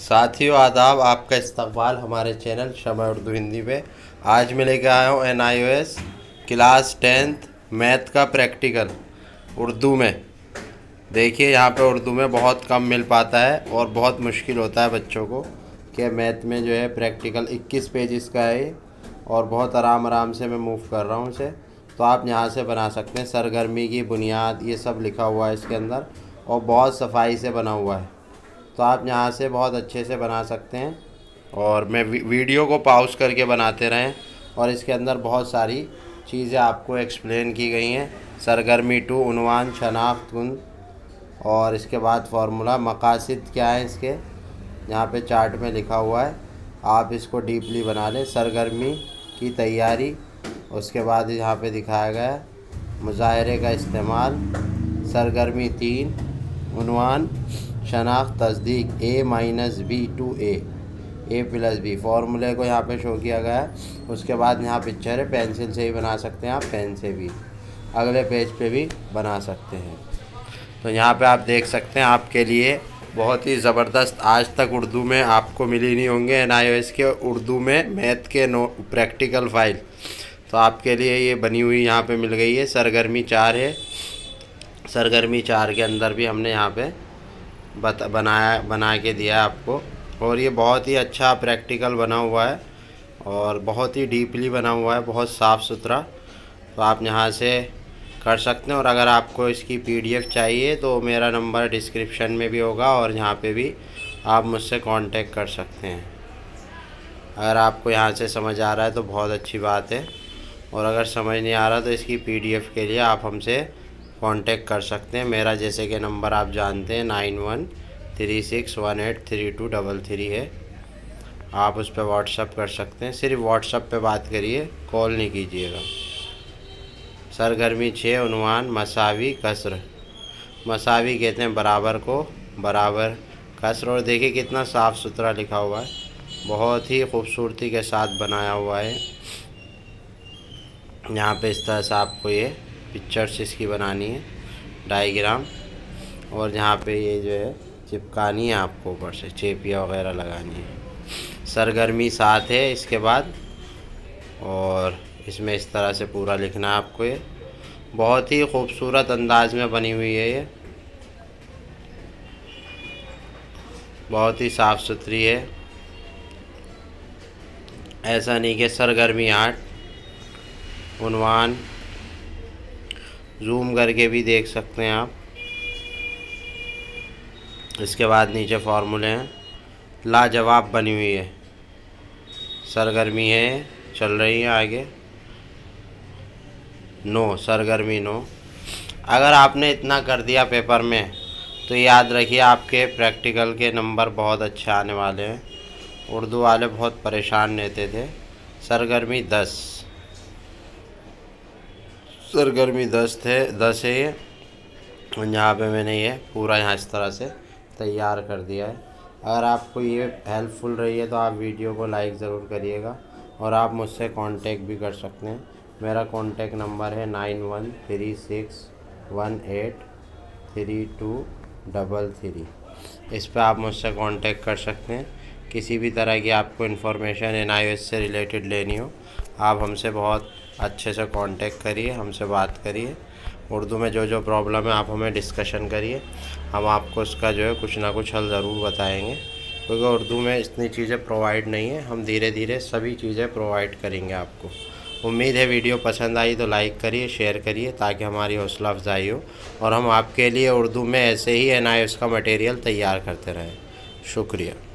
साथियों आदाब, आपका इस्तकबाल हमारे चैनल शमा उर्दू हिंदी में। आज मैं लेकर आया हूँ NIOS क्लास 10th मैथ का प्रैक्टिकल उर्दू में। देखिए यहाँ पे उर्दू में बहुत कम मिल पाता है और बहुत मुश्किल होता है बच्चों को कि मैथ में जो है प्रैक्टिकल 21 पेजेस का है और बहुत आराम से मैं मूव कर रहा हूँ इसे, तो आप यहाँ से बना सकते हैं। सरगर्मी की बुनियाद ये सब लिखा हुआ है इसके अंदर और बहुत सफाई से बना हुआ है, तो आप यहाँ से बहुत अच्छे से बना सकते हैं। और मैं वीडियो को पॉज करके बनाते रहें और इसके अंदर बहुत सारी चीज़ें आपको एक्सप्लेन की गई हैं। सरगर्मी 2, उनवान, शनाख्त, गुण और इसके बाद फार्मूला, मकासिद क्या है इसके यहाँ पे चार्ट में लिखा हुआ है। आप इसको डीपली बना लें। सरगर्मी की तैयारी, उसके बाद यहाँ पे दिखाया गया है मुजाहरे का इस्तेमाल। सरगर्मी 3, उनवान, शनाख्त, तस्दीक, A - B (2A, A + B) फार्मूले को यहाँ पे शो किया गया है। उसके बाद यहाँ पिक्चर है, पेंसिल से ही बना सकते हैं आप, पेन से भी अगले पेज पे भी बना सकते हैं। तो यहाँ पे आप देख सकते हैं, आपके लिए बहुत ही ज़बरदस्त, आज तक उर्दू में आपको मिली नहीं होंगे NIOS के उर्दू में मैथ के प्रैक्टिकल फाइल, तो आपके लिए ये बनी हुई यहाँ पे मिल गई है। सरगर्मी 4 है, सरगर्मी 4 के अंदर भी हमने यहाँ पे बना के दिया आपको। और ये बहुत ही अच्छा प्रैक्टिकल बना हुआ है और बहुत ही डीपली बना हुआ है, बहुत साफ़ सुथरा, तो आप यहाँ से कर सकते हैं। और अगर आपको इसकी PDF चाहिए तो मेरा नंबर डिस्क्रिप्शन में भी होगा और यहाँ पे भी आप मुझसे कांटेक्ट कर सकते हैं। अगर आपको यहाँ से समझ आ रहा है तो बहुत अच्छी बात है, और अगर समझ नहीं आ रहा तो इसकी PDF के लिए आप हमसे कांटेक्ट कर सकते हैं। मेरा जैसे कि नंबर आप जानते हैं 9136183233 है, आप उस पर व्हाट्सअप कर सकते हैं। सिर्फ व्हाट्सअप पे बात करिए, कॉल नहीं कीजिएगा। सरगर्मी 6, उन्वान, मसावी, कसर। मसावी कहते हैं बराबर को, बराबर कसर। और देखिए कितना साफ़ सुथरा लिखा हुआ है, बहुत ही खूबसूरती के साथ बनाया हुआ है। यहाँ पे इस तरह से आपको ये पिक्चर्स इसकी बनानी है, डायग्राम, और यहाँ पे ये जो है चिपकानी है आपको, ऊपर से चेपिया वगैरह लगानी है। सरगर्मी 7 है इसके बाद, और इसमें इस तरह से पूरा लिखना है आपको। ये बहुत ही खूबसूरत अंदाज में बनी हुई है, ये बहुत ही साफ़ सुथरी है। ऐसा नहीं कि सरगर्मी 8, उनवान, जूम करके भी देख सकते हैं आप। इसके बाद नीचे फार्मूले हैं, लाजवाब बनी हुई है। सरगर्मी है, चल रही है आगे, 9, सरगर्मी 9। अगर आपने इतना कर दिया पेपर में तो याद रखिए आपके प्रैक्टिकल के नंबर बहुत अच्छे आने वाले हैं। उर्दू वाले बहुत परेशान रहते थे। सरगर्मी 10, सरगर्मी 10 है ये। यहाँ पे मैंने ये पूरा यहाँ इस तरह से तैयार कर दिया है। अगर आपको ये हेल्पफुल रही है तो आप वीडियो को लाइक ज़रूर करिएगा और आप मुझसे कांटेक्ट भी कर सकते हैं। मेरा कांटेक्ट नंबर है 9136183233, इस पर आप मुझसे कांटेक्ट कर सकते हैं। किसी भी तरह की आपको इन्फॉर्मेशन NIOS से रिलेटेड लेनी हो, आप हमसे बहुत अच्छे से कांटेक्ट करिए, हमसे बात करिए। उर्दू में जो जो प्रॉब्लम है आप हमें डिस्कशन करिए, हम आपको उसका जो है कुछ ना कुछ हल ज़रूर बताएंगे, क्योंकि उर्दू में इतनी चीज़ें प्रोवाइड नहीं है। हम धीरे धीरे सभी चीज़ें प्रोवाइड करेंगे आपको। उम्मीद है वीडियो पसंद आई तो लाइक करिए, शेयर करिए, ताकि हमारी हौसला अफजाई हो और हम आपके लिए उर्दू में ऐसे ही NIOS का मटेरियल तैयार करते रहें। शुक्रिया।